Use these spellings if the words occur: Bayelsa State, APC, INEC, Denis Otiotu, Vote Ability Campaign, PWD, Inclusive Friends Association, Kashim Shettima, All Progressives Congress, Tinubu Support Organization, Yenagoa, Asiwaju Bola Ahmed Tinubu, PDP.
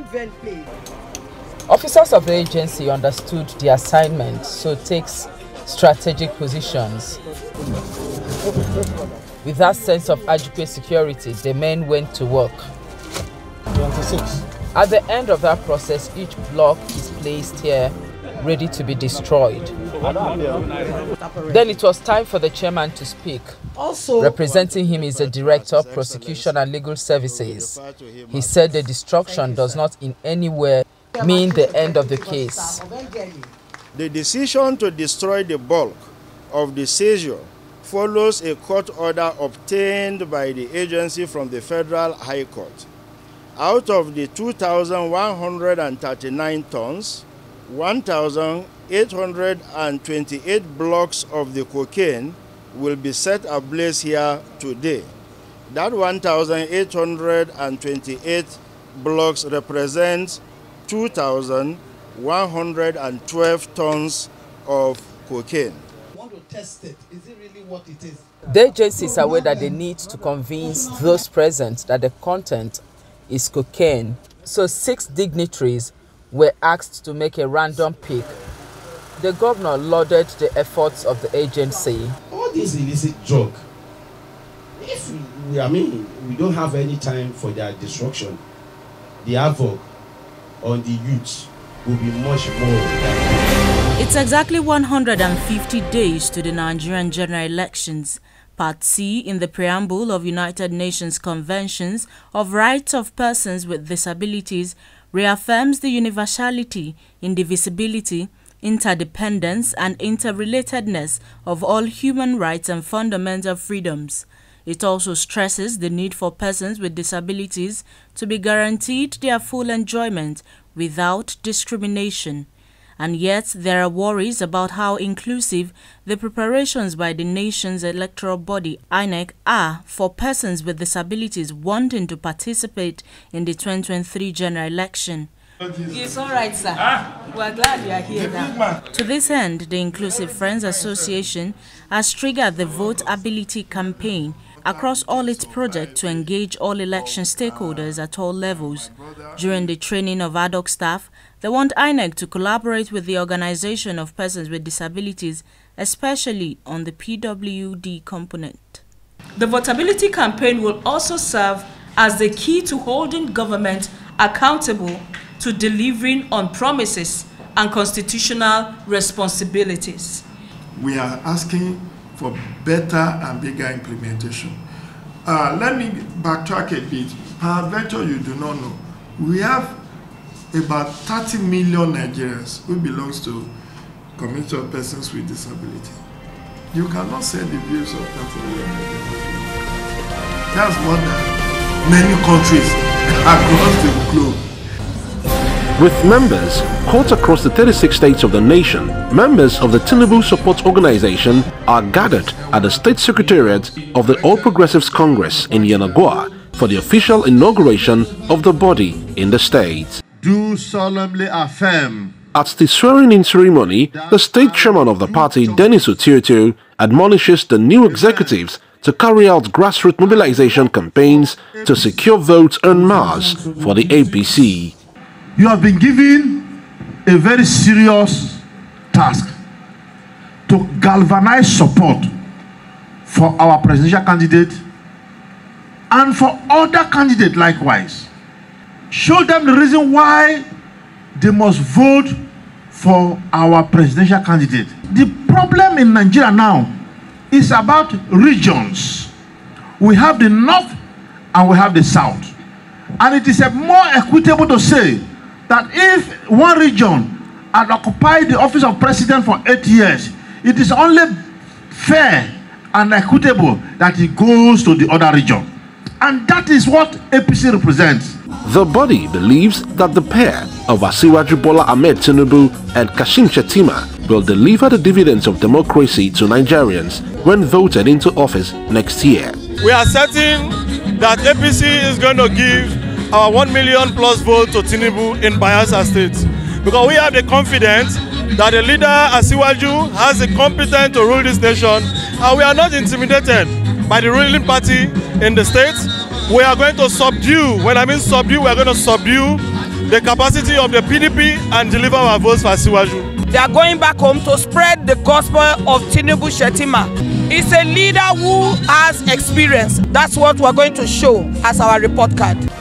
vehemently. Officers of the agency understood the assignment, so takes strategic positions. With that sense of adequate security, the men went to work. 26. At the end of that process, each block is placed here, ready to be destroyed. Then it was time for the chairman to speak. Also, representing him is the Director of Prosecution and Legal Services. He said the destruction does not in any way mean the end of the case. The decision to destroy the bulk of the seizure follows a court order obtained by the agency from the Federal High Court. Out of the 2,139 tons, 1,828 blocks of the cocaine will be set ablaze here today. That 1,828 blocks represents 2,112 tons of cocaine. Test it. Is it really what it is? The agency is aware that they need to convince those present that the content is cocaine. So 6 dignitaries were asked to make a random pick. The governor lauded the efforts of the agency. All this illicit drug, we don't have any time for their destruction. The havoc on the youth will be much more than. It's exactly 150 days to the Nigerian general elections. Part C in the preamble of United Nations Conventions of Rights of Persons with Disabilities reaffirms the universality, indivisibility, interdependence and interrelatedness of all human rights and fundamental freedoms. It also stresses the need for persons with disabilities to be guaranteed their full enjoyment without discrimination. And yet, there are worries about how inclusive the preparations by the nation's electoral body, INEC, are for persons with disabilities wanting to participate in the 2023 general election. It's all right, sir. We're glad you are here now. To this end, the Inclusive Friends Association has triggered the Vote Ability Campaign across all its projects to engage all election stakeholders at all levels. During the training of ad hoc staff, they want INEC to collaborate with the Organization of Persons with Disabilities, especially on the PWD component. The Votability Campaign will also serve as the key to holding government accountable to delivering on promises and constitutional responsibilities. We are asking for better and bigger implementation. Let me backtrack a bit. Per venture, you do not know. We have about 30 million Nigerians who belongs to community of persons with disability. You cannot set the views of 30 million Nigerians. That's more than many countries across the globe. With members caught across the 36 states of the nation, members of the Tinubu Support Organization are gathered at the State Secretariat of the All Progressives Congress in Yenagoa for the official inauguration of the body in the state. Do solemnly affirm. At the swearing-in ceremony, the state chairman of the party, Denis Otiotu, admonishes the new executives to carry out grassroots mobilization campaigns to secure votes en masse for the APC. You have been given a very serious task to galvanize support for our presidential candidate and for other candidates likewise. Show them the reason why they must vote for our presidential candidate. The problem in Nigeria now is about regions. We have the north and we have the south. And it is more equitable to say that if one region had occupied the office of president for 8 years, it is only fair and equitable that it goes to the other region. And that is what APC represents. The body believes that the pair of Asiwaju Bola Ahmed Tinubu and Kashim Shettima will deliver the dividends of democracy to Nigerians when voted into office next year. We are certain that APC is going to give our 1 million+ vote to Tinubu in Bayelsa State, because we have the confidence that the leader Asiwaju has the competence to rule this nation, and we are not intimidated by the ruling party in the state. We are going to subdue, when I mean subdue, we are going to subdue the capacity of the PDP and deliver our votes for Asiwaju. They are going back home to spread the gospel of Tinubu Shettima. It's a leader who has experience. That's what we're going to show as our report card.